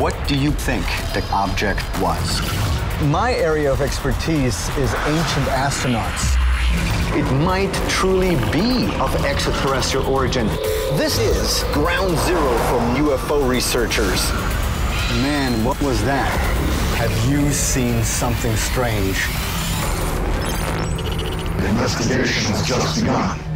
What do you think the object was? My area of expertise is ancient astronauts. It might truly be of extraterrestrial origin. This is ground zero for UFO researchers. Man, what was that? Have you seen something strange? The investigation has just begun.